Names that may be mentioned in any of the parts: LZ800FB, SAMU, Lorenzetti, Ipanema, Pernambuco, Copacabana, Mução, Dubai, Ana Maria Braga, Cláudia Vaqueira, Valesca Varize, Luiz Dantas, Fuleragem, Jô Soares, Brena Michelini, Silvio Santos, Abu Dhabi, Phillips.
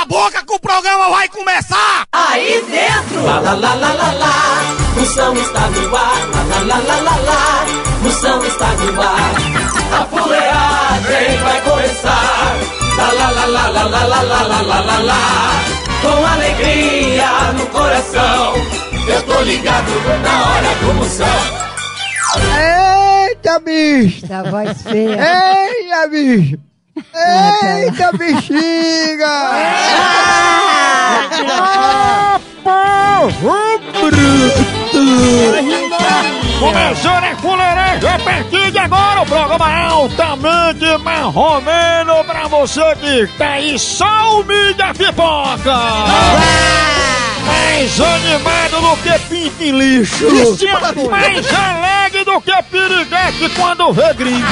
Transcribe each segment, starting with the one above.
a boca que o programa vai começar! Aí dentro! Lá, lá, lá, lá, lá, lá. Moção está no ar! Lá, lá, lá, lá, lá. Moção está no ar! A fuleagem vai começar! Lá, lá, lá, lá, lá, lá, lá, lá, lá, lá, lá. Com alegria no coração, eu tô ligado na hora do moção! Eita, bicho! Essa voz feia! Eita, bicho! Eita, bexiga! Começou, né, Fuleragem? A partir de agora, o programa é altamente marromeno pra você que tá aí só o da pipoca! Mais animado do que pinto em lixo! Mais alegre do que piriguete quando vê gringo!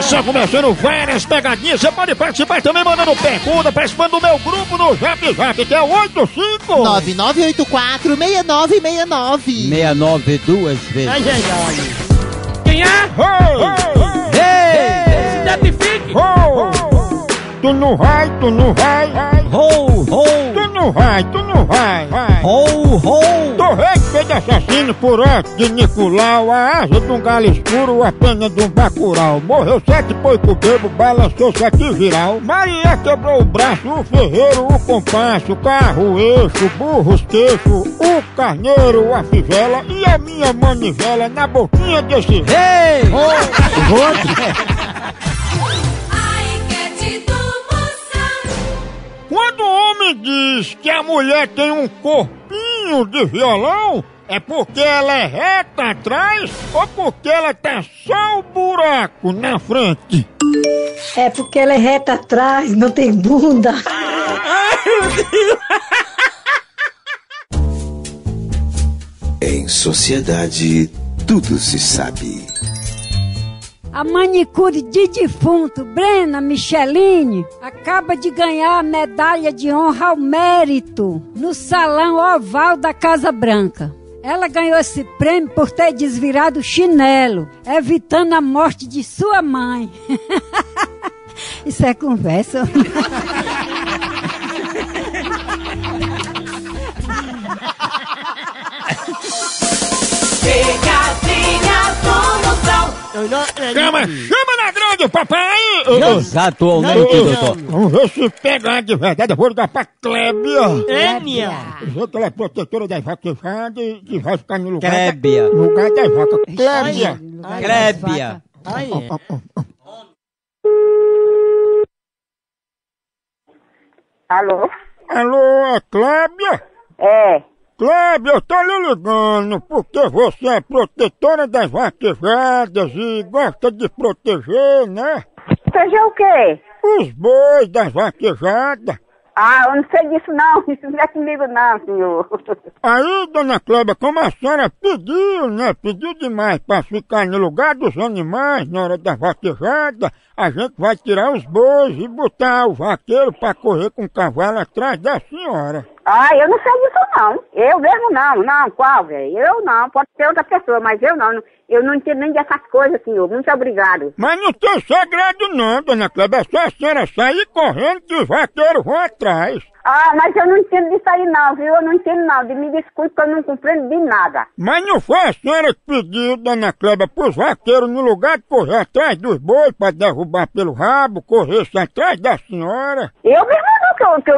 Estão começando várias pegadinhas, você pode participar também mandando pergunta, participando do meu grupo no Zap Zap, que é 85 9984 6969. 69 duas vezes. Ai, ai, ai. Quem é? Ei! Se identifique! Tu não vai, Tu não vai. Torreio de assassino por ódio de Nicolau, a asa de um galo escuro, a pena de um bacural. Morreu 7 boi com bebo, balançou 7 viral. Maria quebrou o braço, o ferreiro, o compasso, o carro, o eixo, burro, os queixo, o carneiro, a fivela e a minha manivela na boquinha desse rei. Quando o homem diz que a mulher tem um corpinho de violão, é porque ela é reta atrás ou porque ela tá só o buraco na frente? É porque ela é reta atrás, não tem bunda. Em sociedade, tudo se sabe. A manicure de defunto Brena Michelini acaba de ganhar a medalha de honra ao mérito no Salão Oval da Casa Branca. Ela ganhou esse prêmio por ter desvirado o chinelo, evitando a morte de sua mãe. Isso é conversa. Chama na grande, papai! Exato, o nome do doutor. Vamos ver se pegar de verdade, eu vou ligar pra Clébia. Clébia! Dizer que ela é protetora das vacas e vai ficar no lugar Clébia. No lugar das vacas. Clébia! Clébia! Alô? Alô, é Clébia? É. Clébia, eu tô lhe ligando porque você é protetora das vaquejadas e gosta de proteger, né? Proteger o quê? Os bois das vaquejadas. Ah, eu não sei disso não, isso não é comigo não, senhor. Aí, dona Clébia, como a senhora pediu, né, pediu demais pra ficar no lugar dos animais na hora da vaquejada, a gente vai tirar os bois e botar o vaqueiro pra correr com o cavalo atrás da senhora. Ah, eu não sei disso não, eu mesmo não, qual, velho? Eu não, pode ser outra pessoa, mas eu não entendo nem dessas coisas, senhor, muito obrigado. Mas não tem segredo não, dona Clébia, é só a senhora sair correndo que os vaqueiros vão atrás. Ah, mas eu não entendo disso aí não, viu, eu não entendo não, me desculpe que eu não compreendo de nada. Mas não foi a senhora que pediu, dona Clébia, pros vaqueiros no lugar de correr atrás dos bois pra derrubar pelo rabo, correr atrás da senhora? Eu mesmo não, que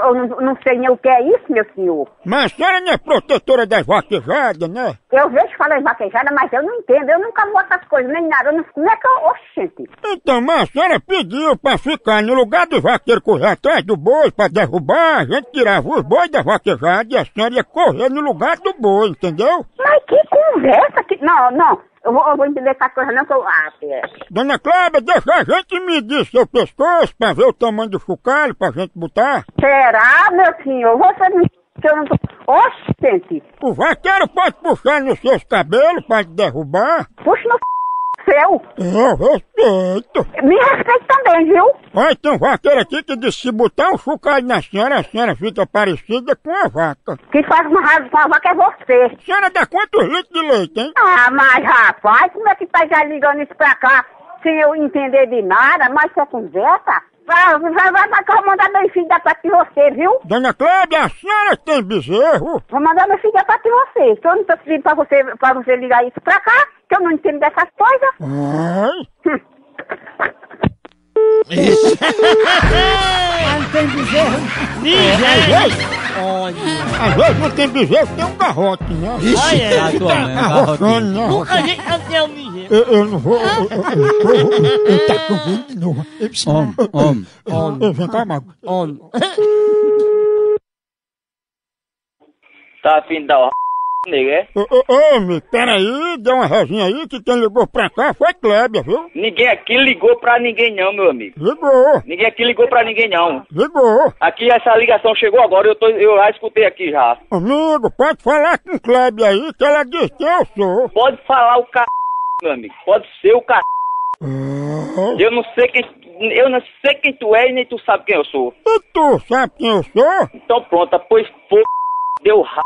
eu não sei nem o que é isso, meu senhor. Mas a senhora não é protetora das vaquejadas, né? Eu vejo falar em vaquejada, mas eu não entendo, eu nunca vou essas coisas, nem nada, eu não, como é que eu... Oxente! Então, mas a senhora pediu pra ficar no lugar dos vaqueiros correr atrás do boi pra derrubar, a gente tirava os bois da vaquejada e a senhora ia correr no lugar do boi, entendeu? Mas que conversa que... Não. Eu vou entender essa coisa não que eu... Ah, dona Clébia, deixa a gente medir seu pescoço pra ver o tamanho do chocalho pra gente botar. Será, meu senhor? Você me... que eu não tô... Oxente! O vaqueiro pode puxar nos seus cabelos pra te derrubar? Puxa no... seu. Eu respeito. Me respeito também, viu? Ó, tem um vaqueiro aqui que disse se botar um chocalho na senhora, a senhora fica parecida com a vaca. Quem faz uma raiva com a vaca é você. A senhora dá quantos litros de leite, hein? Ah, mas rapaz, como é que tá já ligando isso pra cá sem eu entender de nada? Mas você conversa? Vai marcar, vou mandar meu filho dar parte de você, viu? Dona Cláudia, a senhora tem bezerro? Vou mandar meu filho dar parte de você, que eu não tô pedindo pra você ligar isso pra cá, que eu não entendo dessas coisas. Ah, não tem bezerro? Às vezes não tem bezerro, tem um garrote, né? Nunca a gente não tem um bezerro. Eu não vou. Eu tá comendo de novo. Vem cá, Mago. Tá afim da é? Ô, peraí, deu uma resinha aí que quem ligou pra cá foi Clébia, viu? Ninguém aqui ligou pra ninguém não, meu amigo. Ligou. Ninguém aqui ligou pra ninguém não. Ligou. Aqui essa ligação chegou agora, eu já escutei aqui já. Amigo, pode falar com Clébia aí que ela diz que eu sou. Pode falar o c****, meu amigo, pode ser o c****. Eu não sei quem tu é e nem tu sabe quem eu sou. E tu sabe quem eu sou? Então pronto, pois f***, deu r***.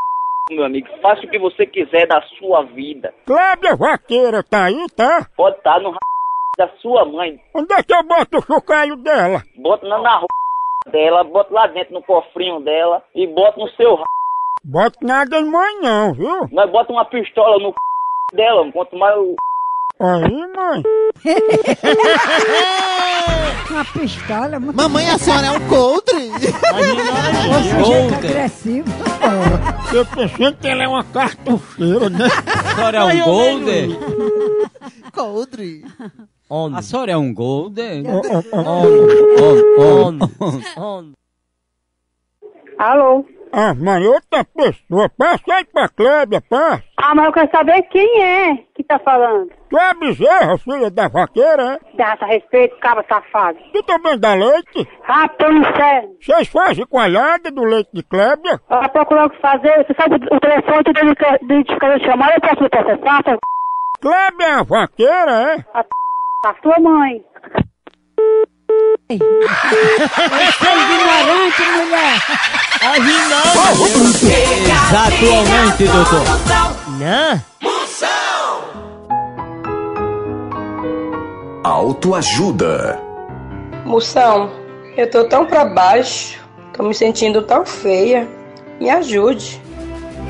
Meu amigo, faça o que você quiser da sua vida. Cláudia Vaqueira tá aí, tá? Pode estar no r*** da sua mãe. Onde é que eu boto o chocalho dela? Bota na r*** dela, bota lá dentro no cofrinho dela e bota no seu r***. Bota nada em mãe não, viu? Mas bota uma pistola no c*** dela, quanto mais o... Aí, mãe. Uma pistola, muito... Mamãe, a senhora é um coldre. Coldre. Agressivo. Eu pensei que ela é uma cartucheira, né? A senhora é um golden? Coldre. A senhora é um golden? Alô? Ah, mas outra pessoa, passa aí pra Clébia, passa. Ah, mas eu quero saber quem é que tá falando. Tu é bezerra, filha da vaqueira, é? Dá respeito, cabra safado. Tu também dá leite? Ah, tô no céu. Vocês fazem coalhada do leite de Clébia? Ah, procurando o que fazer, você sabe o telefone, tu deve ficar chamando, eu posso me processar, seu c****. Clébia é a vaqueira, é? A c****, a tua mãe. Você é ignorante, mulher! Ai, não! Exatamente, doutor! Não! Mução! Autoajuda! Mução, eu tô tão pra baixo, tô me sentindo tão feia. Me ajude!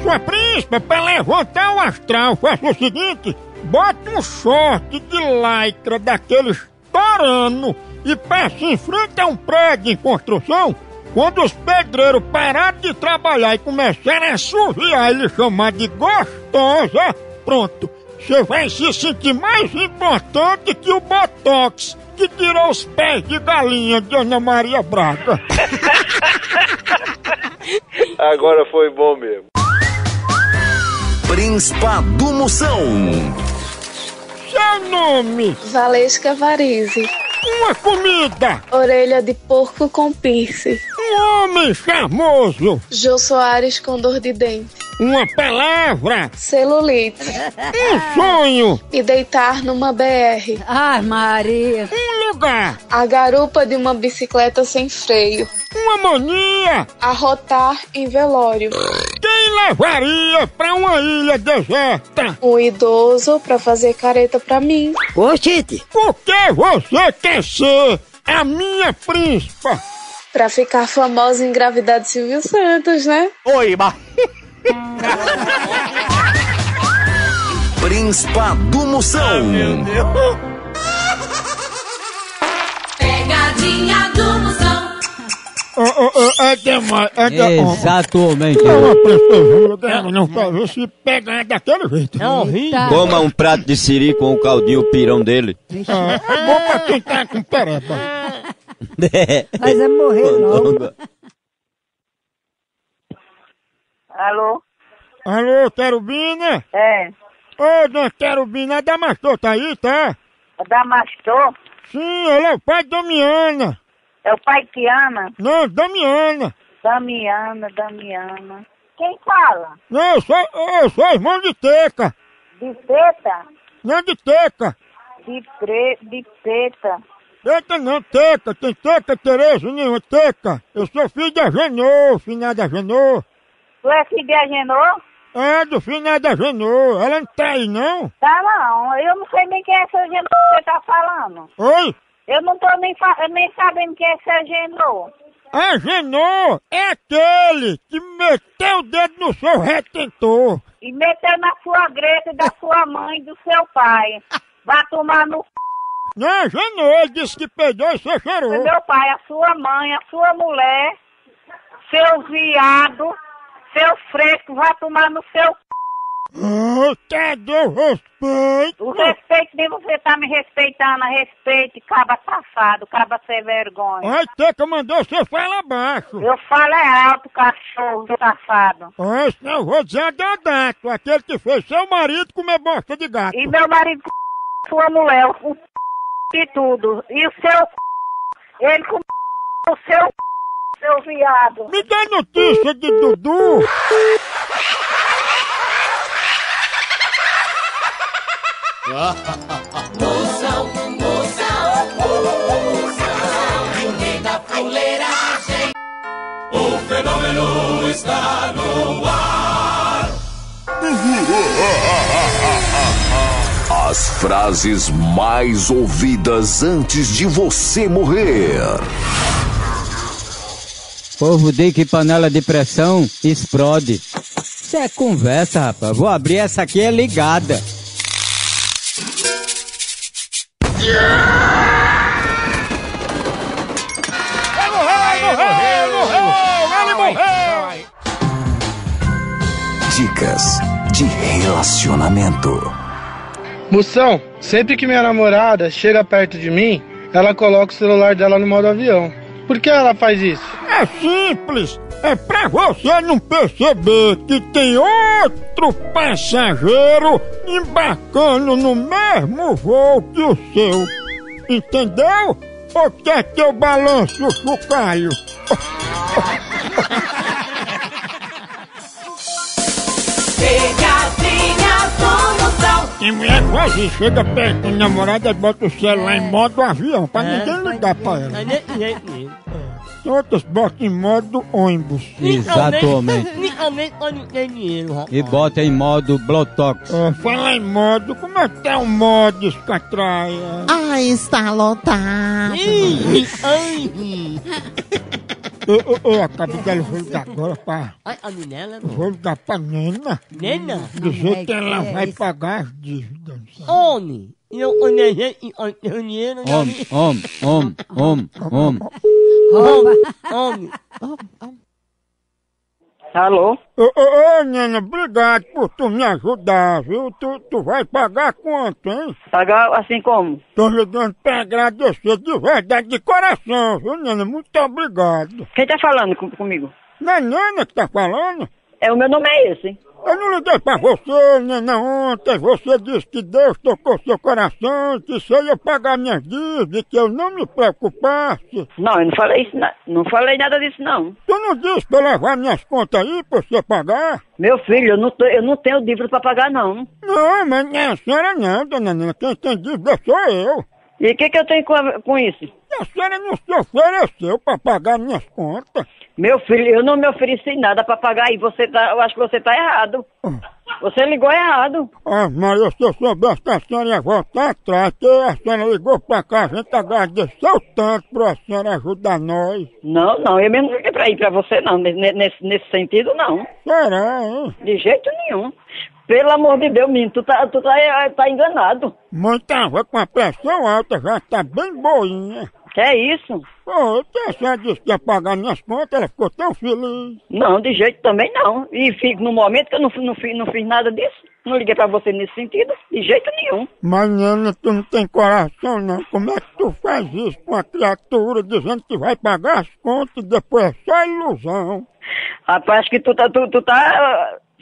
Sua príncipa, pra levantar o astral, faça o seguinte: bota um short de lycra daqueles torano e passa em frente a um prédio em construção. Quando os pedreiros pararem de trabalhar e começarem a surrear e lhe chamar de gostosa, pronto, você vai se sentir mais importante que o botox que tirou os pés de galinha de Ana Maria Braga. Agora foi bom mesmo. Príncipa do Mução. Seu nome? Valesca Varize. Uma comida! Orelha de porco com piercing. Um homem charmoso! Jô Soares com dor de dente. Uma palavra! Celulite. Um sonho! E deitar numa BR. Ai, Maria! Um lugar! A garupa de uma bicicleta sem freio. Uma mania! Arrotar em velório. Quem levaria pra uma ilha deserta? Um idoso pra fazer careta pra mim. Ô, Tite! Por que você quer ser a minha príncipa? Pra ficar famosa e engravidar de Silvio Santos, né? Oi, ma... Príncipa do Mução. Ah, meu Deus. Pegadinha do Mução. É demais, é demais. Exatamente. É uma pessoa, não faz se pegar daquele jeito. É horrível. Coma um prato de siri com o caldinho pirão dele. É bom pra quem tá com pereba. Mas é morrer logo. Alô? Alô, Querubina? É. Ô, dona Querubina, a Damastor tá aí, tá? A Damastor? Sim, ele é o pai de Damiana. É o pai que ama? Não, Damiana. Damiana. Quem fala? Não, eu sou irmão de Teca. De Teta? Não, de Teca. De Teta. Teta não, Teca. Tem Teca, Tereza, nenhuma Teca. Eu sou filho da Genô, finada Genô. Tu é filho de Agenor? É, do finado da Agenor. Ela não tá aí, não? Tá não. Eu não sei nem quem é essa Agenor que você tá falando. Oi? Eu não tô nem sabendo quem é esse Agenor. Agenor é aquele que meteu o dedo no seu retentor. E meteu na sua greta da sua mãe e do seu pai. Vai tomar no... Não, Agenor, ele disse que perdeu e você cheirou. Meu pai, a sua mãe, a sua mulher, seu viado, seu fresco, vai tomar no seu... Cadê o respeito? O respeito de você tá me respeitando, respeite, caba safado, caba sem vergonha. Ai, Teca, mandou você falar baixo. Eu falo é alto, cachorro safado. Ai, senão eu vou dizer deodato, aquele que fez seu marido comer bosta de gato. E meu marido com sua mulher, com e tudo. E o seu ele com o seu viado. Me dá notícia de Dudu. Moção, moção, o rei da fuleragem. O fenômeno está no ar. As frases mais ouvidas antes de você morrer. Povo de que panela de pressão explode. Isso é conversa, rapaz. Vou abrir essa aqui, é ligada. Ele morreu! Dicas de relacionamento. Moção, sempre que minha namorada chega perto de mim, ela coloca o celular dela no modo avião. Por que ela faz isso? É simples, é pra você não perceber que tem outro passageiro embarcando no mesmo voo que o seu. Entendeu? Ou quer que eu balance o chocalho? Tem mulher quase chega perto do namorado e bota o celular em modo avião, pra ninguém ligar pra ela. Outros botam em modo ônibus. Exatamente. E bota em modo Blotox. Fala em modo, como é que tá o modo, escatraia? Ah, está lotado. Eu acabei de ligar agora pra... Vou ligar pra Nena. Nena? Dizer que ela vai pagar as dívidas. Homem. Alô? Ô, Nena, obrigado por tu me ajudar, viu? Tu vai pagar quanto, hein? Pagar assim como? Tô ligando pra agradecer de verdade, de coração, viu, Nena? Muito obrigado. Quem tá falando comigo? Não é Nena que tá falando? É, o meu nome é esse, hein? Eu não liguei pra você, Nena, ontem. Você disse que Deus tocou seu coração, que se eu ia pagar minhas dívidas, que eu não me preocupasse. Não, eu não falei isso, não falei nada disso, não. Tu não disse pra eu levar minhas contas aí pra você pagar? Meu filho, eu não tenho dívida pra pagar, não. Não, mas não é a senhora não, dona Nena. Quem tem dívida sou eu. E o que eu tenho com isso? A senhora não se ofereceu pra pagar minhas contas. Meu filho, eu não me ofereci nada pra pagar e você tá... Eu acho que você tá errado. Você ligou errado. Ah, mas se eu soubesse que a senhora ia voltar atrás, que a senhora ligou pra cá, a gente agradeceu tanto pra senhora ajudar nós. Não, eu mesmo não liguei pra ir pra você, não. Nesse sentido, não. Será, hein? De jeito nenhum. Pelo amor de Deus, menino, tu tá enganado. Mãe tava com a pressão alta, já tá bem boinha. Que é isso? Pô, a senhora disse que ia pagar minhas contas, ela ficou tão feliz. Não, de jeito também não. E fico no momento que eu não fiz nada disso. Não liguei pra você nesse sentido, de jeito nenhum. Mas, Nena, tu não tem coração, não. Como é que tu faz isso com a criatura, dizendo que vai pagar as contas e depois é só ilusão? Rapaz, que tu tá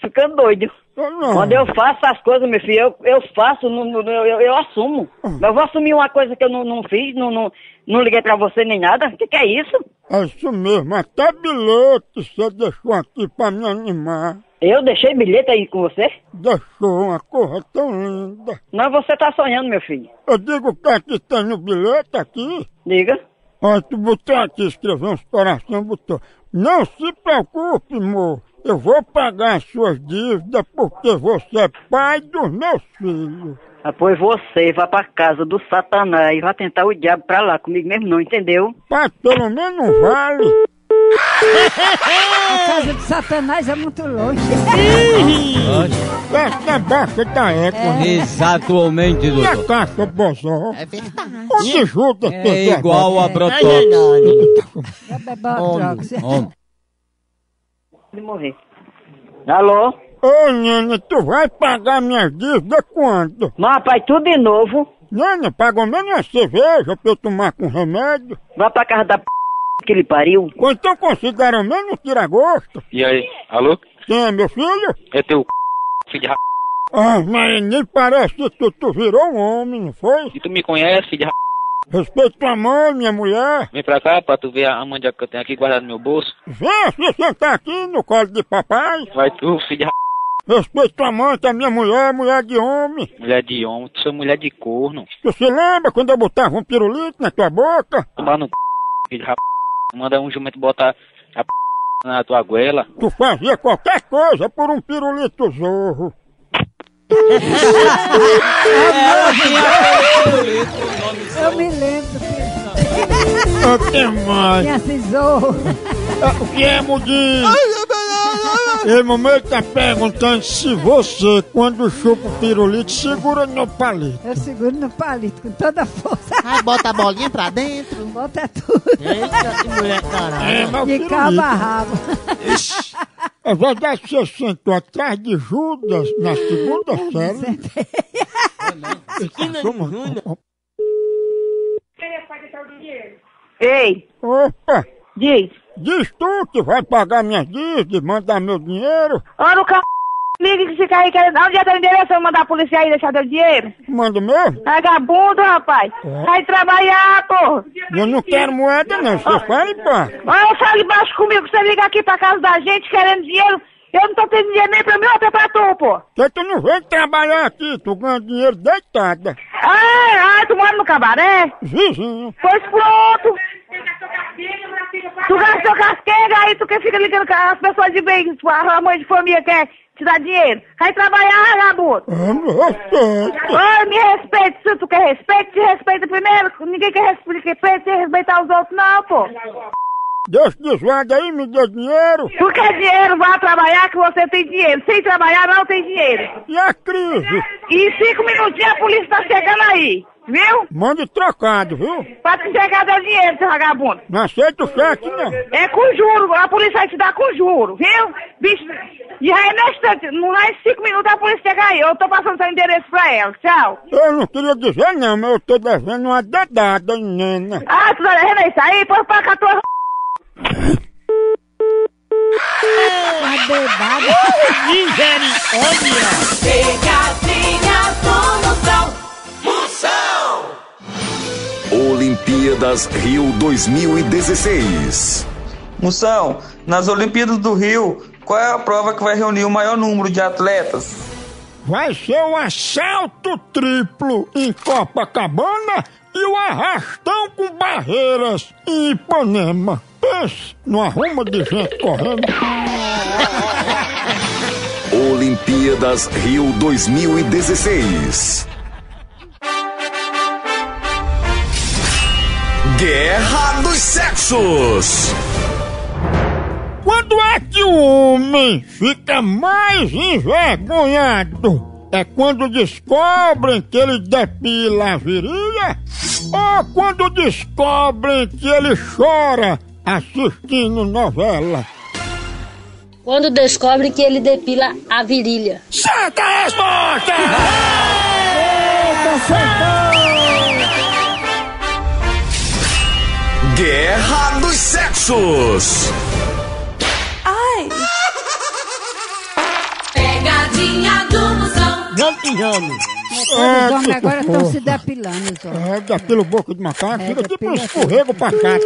ficando doido. Não. Quando eu faço as coisas, meu filho, eu faço, eu assumo. Eu vou assumir uma coisa que eu não fiz, não liguei pra você nem nada. O que é isso? É isso mesmo, até bilhete você deixou aqui pra me animar. Eu deixei bilhete aí com você? Deixou, uma coisa tão linda. Não, você tá sonhando, meu filho. Eu digo que tem no bilhete aqui. Diga. Olha, tu botou aqui, escreveu uns corações, botou. Não se preocupe, amor. Eu vou pagar as suas dívidas porque você é pai dos meus filhos. Ah, pois você vai pra casa do Satanás e vai tentar o diabo pra lá comigo mesmo não, entendeu? Mas pelo menos vale. A casa do Satanás é muito longe. Essa baixa da égua. Exatamente, doutor. E a caixa bozó. É verdade. Onde junta as pessoas? É igual a brotóx. Pode morrer. Alô? Ô, Nina, tu vai pagar minhas dívidas quando? Mas, pai, tudo de novo. Nina, paga menos uma cerveja pra eu tomar com remédio. Vai pra casa da p*** que ele pariu. Ou então considera menos tira-gosto. E aí, alô? Quem é meu filho? É teu c***, filho de r***. Ah, mas nem parece que tu virou um homem, não foi? E tu me conhece, filho de r***? Respeito tua mãe, minha mulher. Vem pra cá pra tu ver a mandioca que eu tenho aqui guardada no meu bolso. Vem, se sentar aqui no colo de papai. Vai tu, filho de r***. Respeito tua mãe, tá minha mulher, mulher de homem. Mulher de homem, tu sou mulher de corno. Tu se lembra quando eu botava um pirulito na tua boca? Tomar no c***, filho de rap... Manda um jumento botar a p*** na tua goela. Tu fazia qualquer coisa por um pirulito zorro. Eu me lembro. O que mais? Tinha esse zorro. O que é, mudinho? Ei, mamãe tá perguntando se você, quando chupa o pirulito, segura no palito. Eu seguro no palito com toda a força. Aí bota a bolinha pra dentro. Bota tudo. Eita, que mulher caralho. E calma a rabo. É verdade que você sentou atrás de Judas na segunda série? Sentei. Esquina de Judas. Quem é pagar teu dinheiro? Ei. Opa. Diz. Diz tu que vai pagar minhas dívidas, mandar meu dinheiro. Olha o c******, liga que fica aí querendo... Onde é teu endereço? Eu mandar a polícia aí deixar teu dinheiro? Manda mesmo? Vagabundo, rapaz. É. Vai trabalhar, pô. Eu não quero moeda, não. Você fala, pá. Olha, sai embaixo comigo. Você liga aqui pra casa da gente querendo dinheiro. Eu não tô tendo dinheiro nem pra mim, até pra tu, pô. Porque tu não vem trabalhar aqui. Tu ganha dinheiro deitada. Ah, tu mora no cabaré? Vizinho. Pois pronto. Tu gastou casqueira, aí tu que fica ligando com as pessoas de bem, a mãe de família quer te dar dinheiro. Vai trabalhar, vagabundo. Me respeita, se tu quer respeito, te respeita primeiro. Ninguém quer respeito, sem respeitar os outros não, pô. Deus desvada aí, me deu dinheiro. Tu quer dinheiro, vá trabalhar que você tem dinheiro. Sem trabalhar não tem dinheiro. E a crise? Em 5 minutinhos a polícia tá chegando aí. Viu? Mande trocado, viu? Pra te entregar teu dinheiro, seu vagabundo. Não aceita o cheque, não. É com juro, a polícia vai te dar com juro, viu? Bicho, e aí no instante, não dá em 5 minutos a polícia chega aí. Eu tô passando seu endereço pra ela, tchau. Eu não queria dizer não, mas eu tô devendo uma dedada, hein, nena. Ah, tu tá devendo isso aí? Põe pra cá tua... Uma dedada? Misericórdia! Pegadinha do Mução. Olimpíadas Rio 2016. Mução, nas Olimpíadas do Rio, qual é a prova que vai reunir o maior número de atletas? Vai ser o assalto triplo em Copacabana e o arrastão com barreiras em Ipanema. Pense no arrumo de gente correndo. Olimpíadas Rio 2016. Guerra dos Sexos. Quando é que o homem fica mais envergonhado? É quando descobrem que ele depila a virilha? Ou quando descobrem que ele chora assistindo novela? Quando descobrem que ele depila a virilha. Certa resposta! Eita, certa! Guerra dos Sexos. Ai! Pegadinha do Mução. Não te amo. Agora estão se depilando. Depila o boca de macaco. Fica tipo um escorrego pra cá.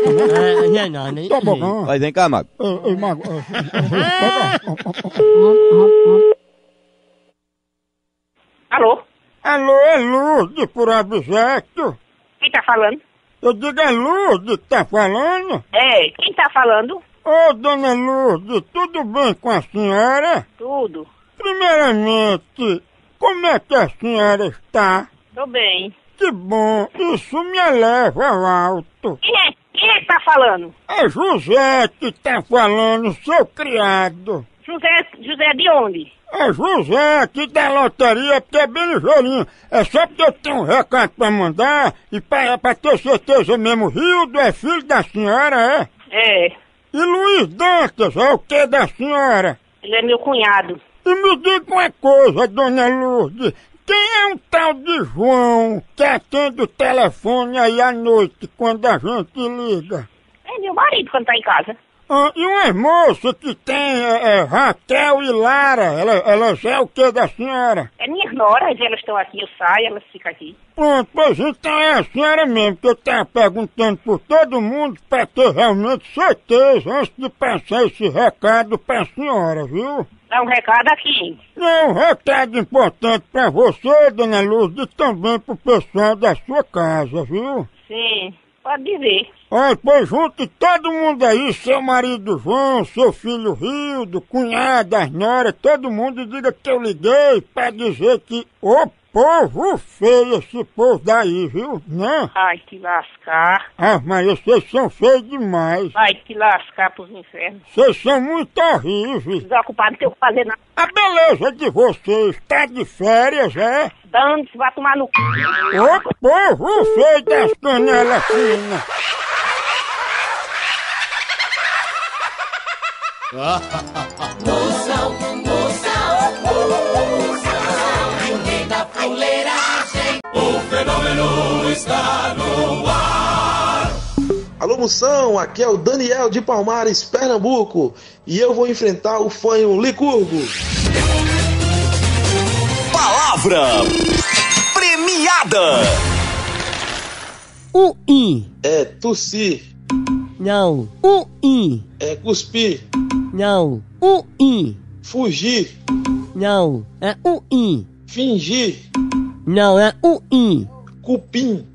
Não. Tá bom. Vai, vem cá, Mago. Alô? Alô, é Lourdes por objeto. Quem tá falando? Eu digo, é Lourdes que tá falando? É, quem tá falando? Ô, dona Lourdes, tudo bem com a senhora? Tudo. Primeiramente, como é que a senhora está? Tô bem. Que bom, isso me eleva ao alto. Quem é que tá falando? É José que tá falando, seu criado. José de onde? É José aqui da loteria, porque é bem ligeirinho. É só porque eu tenho um recado pra mandar e pra ter certeza mesmo. Rildo é filho da senhora, é? É. E Luiz Dantas é o que da senhora? Ele é meu cunhado. E me diga uma coisa, dona Lourdes. Quem é um tal de João que atende o telefone aí à noite quando a gente liga? É meu marido quando tá em casa. Ah, e umas moças que tem Raquel e Lara, elas é o que da senhora? É minhas noras, elas estão aqui, eu saio, elas ficam aqui. Pronto, pois então é a senhora mesmo, que eu tava perguntando por todo mundo pra ter realmente certeza antes de passar esse recado pra senhora, viu? Dá um recado aqui. É um recado importante pra você, dona Lourdes, e também pro pessoal da sua casa, viu? Sim. Pode dizer. Olha, pois junte todo mundo aí, seu marido João, seu filho Rildo, cunhada, as noras, todo mundo, diga que eu liguei pra dizer que o povo feio esse povo daí, viu? Né? Ai, que lascar. Ah, mas vocês são feios demais. Ai, que lascar pros infernos. Vocês são muito horríveis. Desocupados, não tem o que fazer nada. A beleza de vocês tá de férias, é? Dando-se, vai tomar no c... Ô povo feio das canelas finas! Moção, moção, moção, rei da fuleragem. O fenômeno está no ar. Alô, moção, aqui é o Daniel de Palmares, Pernambuco. E eu vou enfrentar o fanho Licurgo. Palavra premiada. O I é tossir. Não. O I é cuspir. Não. O I fugir. Não. É o I fingir. Não. É o I cupim.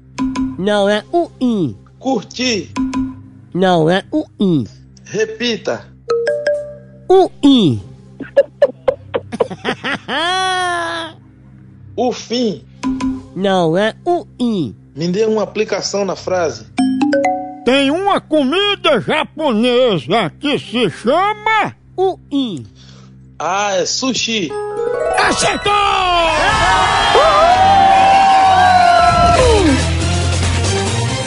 Não. É o I curtir. Não. É o I repita. O I o fim. Não, é o I. Me dê uma aplicação na frase. Tem uma comida japonesa que se chama... o I. Ah, é sushi. Acertou! É!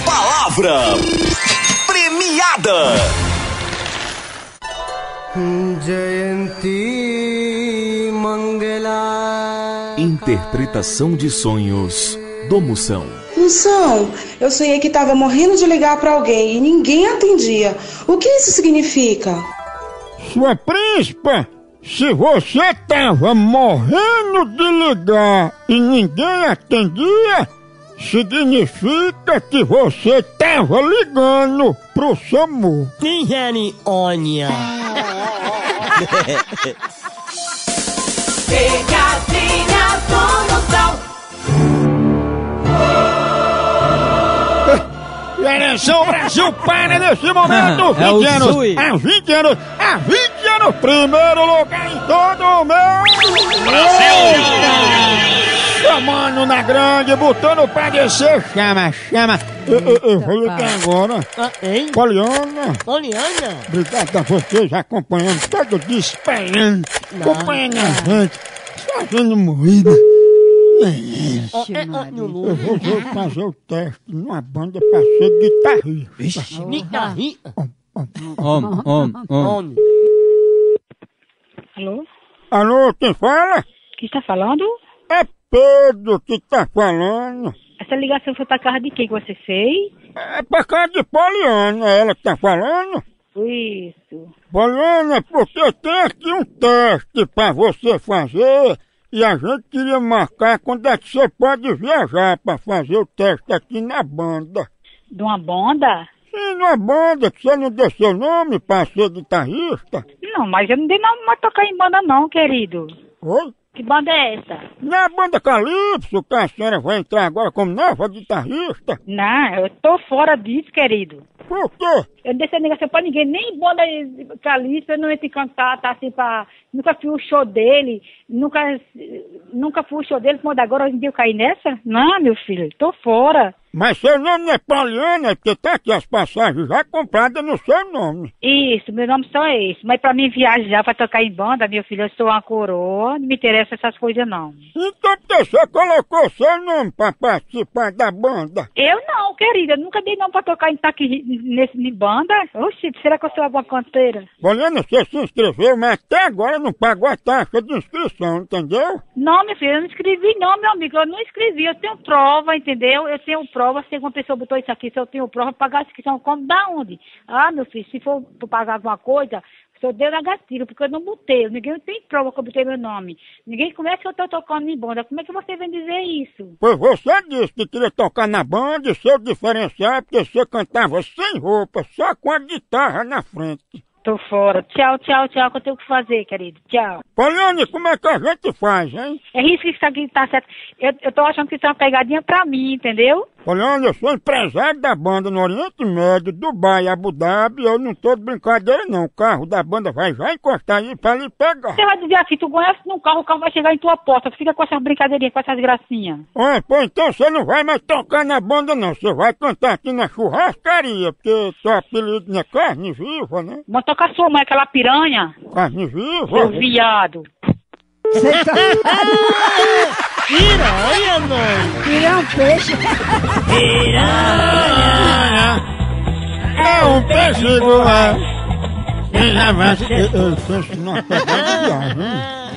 Palavra premiada. Jayanti Mangala. Interpretação de sonhos do Mução. Mução, eu sonhei que estava morrendo de ligar para alguém e ninguém atendia. O que isso significa? Sua príncipa, se você estava morrendo de ligar e ninguém atendia, significa que você estava ligando pro SAMU. Olha. Pegadinha do Mução. E atenção, Brasil, para nesse momento. 20 anos, primeiro lugar em todo o mundo. Brasil! Chamando na grande, botando pra descer. Chama, chama. Eu vou ligar agora. Hein? Poliana. Obrigado a vocês acompanhando, todo dia espalhando, acompanhando a gente, fazendo moída. Eu vou fazer o teste numa banda pra ser guitarrista. Vixe, guitarrista? Homem. Alô? Alô, quem fala? Quem está falando? É Pedro que tá falando. Essa ligação foi pra casa de quem que você fez? É pra casa de Poliana, ela que tá falando? Isso. Poliana, porque tem aqui um teste pra você fazer e a gente queria marcar quando é que você pode viajar pra fazer o teste aqui na banda. De uma banda? Sim, numa banda, que você não deu seu nome pra ser guitarrista? Não, mas eu não dei nome pra tocar em banda não, querido. Oi? Que banda é essa? Não é a banda Calypso, que a senhora vai entrar agora como nova guitarrista? Não, eu tô fora disso, querido. Por quê? Eu não deixei negação pra ninguém, nem banda Calypso, eu não entro em contato assim pra... Nunca fui o show dele, nunca nunca fui o show dele, mas agora hoje em dia eu caí nessa? Não, meu filho, tô fora. Mas seu nome não é Poliana, porque tá aqui as passagens já compradas no seu nome. Isso, meu nome só é esse. Mas pra mim viajar, pra tocar em banda, meu filho, eu sou uma coroa, não me interessa essas coisas não. Então porque você colocou seu nome pra participar da banda? Eu não, querida, eu nunca dei nome pra tocar em banda. Oxi, será que eu sou alguma canteira? Poliana, você se inscreveu, mas até agora não pagou a taxa de inscrição, entendeu? Não, meu filho, eu não inscrevi não, meu amigo, eu não inscrevi, eu tenho prova, entendeu? Eu tenho prova, se uma pessoa botou isso aqui, se eu tenho prova, pagar a inscrição, como, da onde? Ah, meu filho, se for pagar alguma coisa, só deu negativo, porque eu não botei, ninguém tem prova que eu botei meu nome. Ninguém, como é que eu tô tocando em banda? Como é que você vem dizer isso? Pois você disse que queria tocar na banda, e seu diferencial é porque você cantava sem roupa, só com a guitarra na frente. Tô fora. Tchau, tchau, tchau, que eu tenho que fazer, querido. Tchau. Poliane, como é que a gente faz, hein? É isso que isso aqui tá certo. Eu tô achando que isso é uma pegadinha pra mim, entendeu? Poliane, eu sou empresário da banda no Oriente Médio, Dubai, Abu Dhabi, eu não tô de brincadeira não. O carro da banda vai já encostar aí pra lhe pegar. Você vai dizer assim, tu conhece num carro, o carro vai chegar em tua porta, fica com essas brincadeirinhas, com essas gracinhas. Ah, pô, então você não vai mais tocar na banda não, você vai cantar aqui na churrascaria, porque seu apelido não é carne viva, né? Mas toca a sua mãe, aquela piranha. Carne viva? Seu viado. Você tá... Piranha, mãe. Piranha é um peixe. Piranha. É um peixe igual. Eu penso que nós pegamos.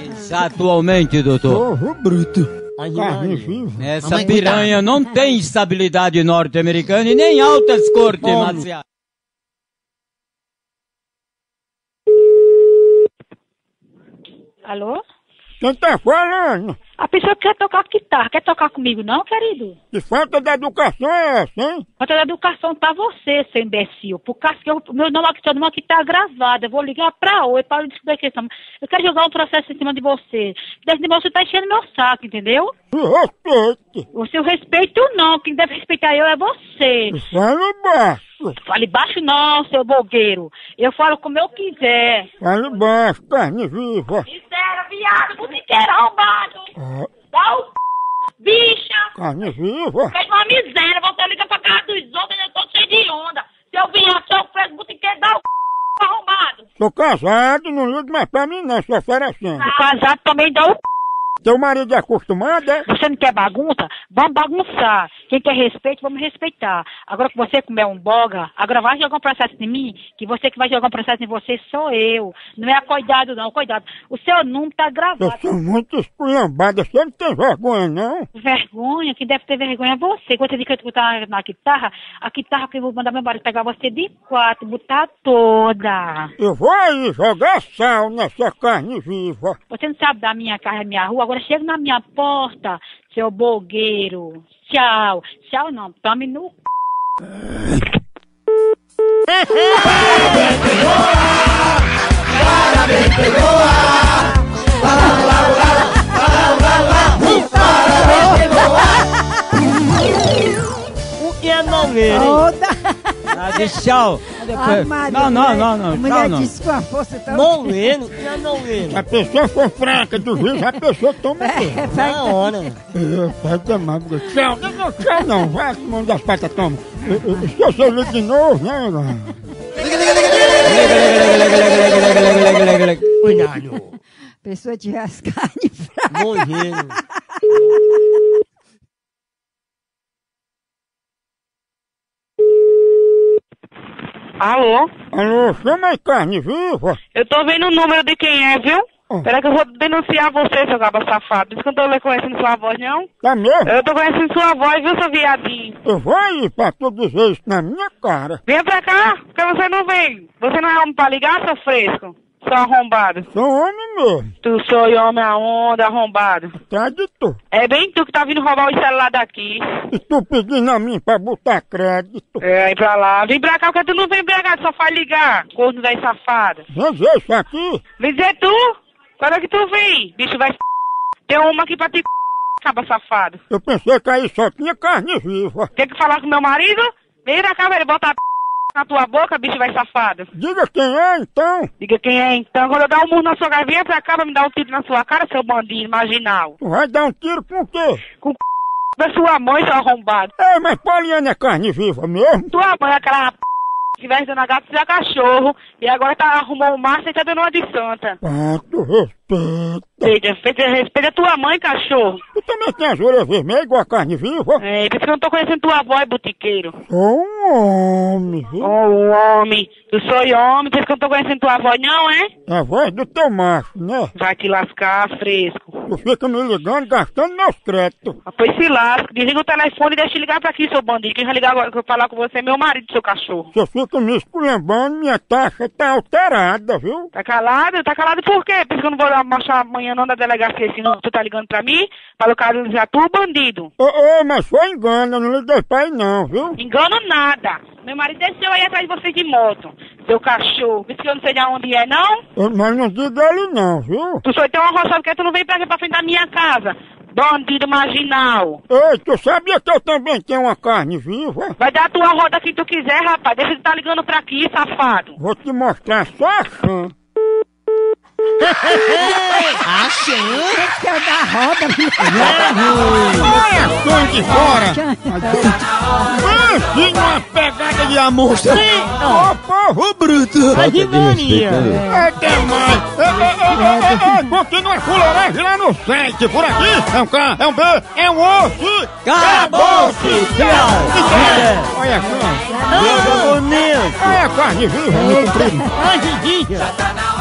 Exatamente, doutor. Porra, bruto. Essa piranha não tem estabilidade norte-americana e nem altas cortes marciais. Alô? Quem tá falando? A pessoa que quer tocar guitarra, quer tocar comigo não, querido? Que falta da educação é essa, hein? Falta da educação pra você, seu imbecil. Por causa que meu nome aqui, seu nome aqui tá gravado. Eu vou ligar pra Oi para descobrir a questão. Eu quero jogar um processo em cima de você. Você tá enchendo meu saco, entendeu? Respeite. O seu respeito não. Quem deve respeitar eu é você. Fale baixo. Fale baixo não, seu blogueiro. Eu falo como eu quiser. Fale baixo, carne viva. Miséria, viado, botiqueiro arrombado. Dá o p... bicha. Carne viva. Fez uma miséria, você liga pra casa dos outros e eu tô cheio de onda. Seu viado, seu preso, botiqueiro, dá o p... arrombado. Tô casado, não ligo mais pra mim não, só oferecendo. Tô casado também, dá o p... Teu marido é acostumado, é? Você não quer bagunça? Vamos bagunçar. Quem quer respeito, vamos respeitar. Agora que você comer um boga, agora vai jogar um processo em mim, que você que vai jogar um processo em você sou eu. Não é cuidado não, cuidado. O seu número tá gravado. Eu sou muito esculhambada, você não tem vergonha, não? Vergonha? Quem deve ter vergonha é você. Quando você diz que eu vou botar na guitarra, a guitarra que eu vou mandar meu marido pegar você de quatro, botar toda. Eu vou aí jogar sal nessa carne viva. Você não sabe da minha casa, minha rua? Agora chega na minha porta, seu bogueiro. Tchau. Tchau não, tome no c... O que é nomeiro? Tchau. Não. A mulher disse com a força tá... Não vendo, não vendo. A pessoa for fraca do juiz, a pessoa toma o na hora. Vai tomar, tchau. Tchau não, vai com o mundo das patas, toma. Se eu sou ligo de novo, né? Liga. Cuidado. Pessoa de rascar de fraca. Morrendo. Alô? Alô, chama aí carne viva. Eu tô vendo o número de quem é, viu? Peraí que eu vou denunciar você, seu caba safado. Diz que eu não tô conhecendo sua voz, não? Tá mesmo? Eu tô conhecendo sua voz, viu, seu viadinho? Eu vou aí pra tu dizer isso na minha cara. Vem pra cá, porque você não vem. Você não é homem pra ligar, seu fresco? Sou arrombado. Sou homem mesmo. Tu sou homem a onda, arrombado. Atrás de tu. É bem tu que tá vindo roubar o celular daqui. E tu pedindo a mim pra botar crédito. É, vem pra lá. Vem pra cá porque tu não vem embriagado, só faz ligar. Corno velho safado. Vem dizer isso aqui. Vem dizer tu? Quando é que tu vem? Bicho vai f***. Tem uma aqui pra ti, caba safado. Eu pensei que aí só tinha carne viva. Tem que falar com meu marido? Vem pra cá, velho, bota a p... na tua boca, bicho vai safado. Diga quem é, então. Diga quem é, então. Quando eu dar um murro na sua cara, vem pra cá pra me dar um tiro na sua cara, seu bandido marginal. Tu vai dar um tiro com o quê? Com o p*** da sua mãe, seu arrombado. É, mas Poliana é carne viva mesmo? Tua mãe é aquela p*** que vai dando a gata e a cachorro, e agora tá arrumando o massa e tá dando uma de santa. Ah, tu respeita. Respeita a tua mãe, cachorro. Tu também tem as orelhas vermelhas igual a carne viva? É, por isso que eu não tô conhecendo tua avó, é botiqueiro. Sou um homem. Tu sou homem, por isso que eu não tô conhecendo tua avó, não, é? É a voz do teu macho, né? Vai te lascar, fresco. Tu fica me ligando, gastando meus créditos. Ah, pois se lasca, desliga o telefone e deixa eu ligar pra aqui, seu bandido. Quem vai ligar agora que eu falar com você é meu marido, seu cachorro. Você fica me esculhambando, minha taxa tá alterada, viu? Tá calado? Tá calado por quê? Por isso que eu não vou mostrar amanhã não da delegacia, senão tu tá ligando pra mim, pra localizar tu, bandido. Ô, mas só engana, não lhe deixa aí não, viu? Engano nada. Meu marido desceu aí atrás de você de moto. Seu cachorro, isso que eu não sei de onde é, não? Mas não diga ele não, viu? Tu só tem uma roça porque tu não vem pra aqui pra frente da minha casa, bandido marginal. Ei, tu sabia que eu também tenho uma carne viva? Vai dar a tua roda que tu quiser, rapaz. Deixa de estar ligando pra aqui, safado. Vou te mostrar só a chã. A chã? O que é da roda, menino? Olha só de fora! Tinha uma pegada de amor. Sim, ó, porro bruto. Vai de mania. É demais. Continua a fuleragem lá no site. Por aqui é um K, é um B, é um O. Acabou-se. Tchau. Olha só. Olha a carne viva. Já tá na hora.